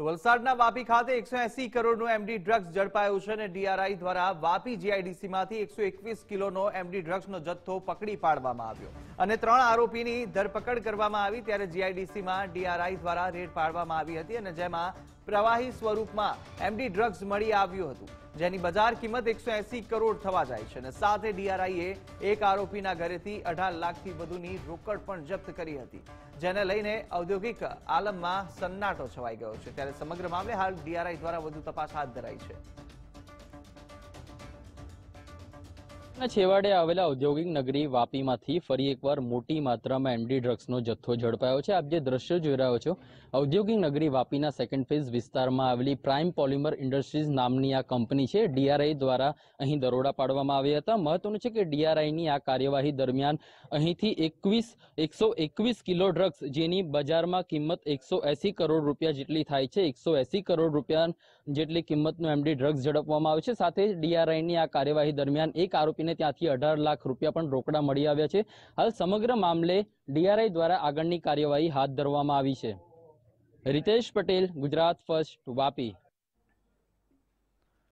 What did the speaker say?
તો વલસાડના વાપી ખાતે 180 કરોડનું એમડી ડ્રગ્સ ઝડપાયું છે અને ડીઆરઆઈ દ્વારા વાપી જીઆઈડીસીમાંથી 121 કિલોનો એમડી ડ્રગ્સનો જથ્થો પકડી પાડવામાં આવ્યો અને 3 આરોપીની ધરપકડ કરવામાં આવી ત્યારે જીઆઈડીસીમાં ડીઆરઆઈ દ્વારા રેડ પાડવામાં આવી હતી અને જેમાં પ્રવાહી સ્વરૂપમાં એમડી ડ્રગ્સ મળી આવ્યું હતું જેની બજાર કિંમત 180 કરોડ થવા જાય છે અને સાથે ડીઆરઆઈએ એક આરોપીના ઘરેથી 18 લાખથી વધુની રોકડ પણ જપ્ત કરી હતી જેને લઈને ઔદ્યોગિક આલમમાં સન્નાટો છવાઈ ગયો છે ત્યારે સમગ્ર મામલે હાલ ડીઆરઆઈ દ્વારા વધુ તપાસ હાથ ધરાઈ છે। છેવાડે આવેલા ઔદ્યોગિક નગરી વાપીમાંથી ફરી એકવાર મોટી માત્રામાં એમડી ડ્રગ્સનો જથ્થો ઝડપાયો છે। આપ જે દ્રશ્યો જોઈ રહ્યા છો ઔદ્યોગિક નગરી વાપીના સેકન્ડ ફેઝ વિસ્તારમાં આવેલી પ્રાઇમ પોલિમર ઇન્ડસ્ટ્રીઝ નામની આ કંપની છે। ડીઆરઆઈ દ્વારા અહીં દરોડા પાડવામાં આવ્યા હતા। મહત્વનું છે કે ડીઆરઆઈની આ કાર્યવાહી દરમિયાન અહીંથી 121 કિલો ડ્રગ્સ જેની બજારમાં કિંમત 180 કરોડ રૂપિયા જેટલી થાય છે 180 કરોડ રૂપિયા જેટલી કિંમતનું એમડી ડ્રગ્સ ઝડપવામાં આવ્યું છે। સાથે જ ડીઆરઆઈની આ કાર્યવાહી દરમિયાન એક આરોપીને ત્યાંથી 18 લાખ રૂપિયા પણ રોકડા મળી આવ્યા છે। હાલ સમગ્ર મામલે ડીઆરઆઈ દ્વારા આગળની કાર્યવાહી હાથ ધરવામાં આવી છે। रितेश पटेल, गुजरात फर्स्ट, वापी।